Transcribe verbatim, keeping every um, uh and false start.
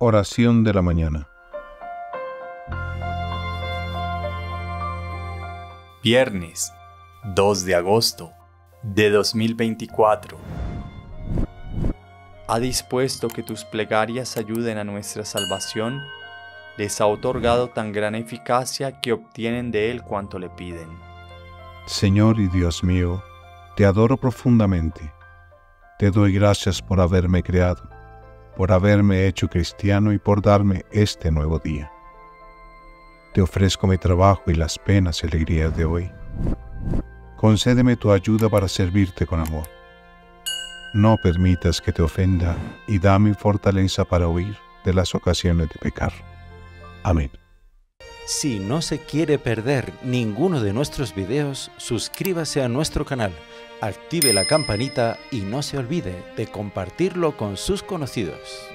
Oración de la mañana. Viernes, dos de agosto de dos mil veinticuatro. Ha dispuesto que tus plegarias ayuden a nuestra salvación, les ha otorgado tan gran eficacia que obtienen de Él cuanto le piden. Señor y Dios mío, te adoro profundamente. Te doy gracias por haberme creado, por haberme hecho cristiano y por darme este nuevo día. Te ofrezco mi trabajo y las penas y alegrías de hoy. Concédeme tu ayuda para servirte con amor. No permitas que te ofenda y dame fortaleza para huir de las ocasiones de pecar. Amén. Si no se quiere perder ninguno de nuestros videos, suscríbase a nuestro canal, active la campanita y no se olvide de compartirlo con sus conocidos.